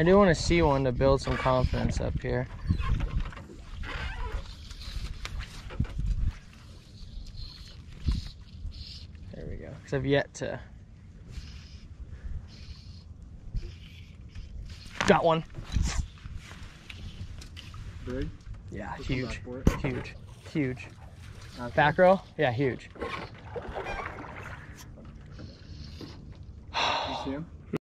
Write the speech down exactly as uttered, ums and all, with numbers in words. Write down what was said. I do want to see one to build some confidence up here. There we go. Because I've yet to... Got one. Big? Yeah, huge, huge, huge. Okay. Back row? Yeah, huge. You see him?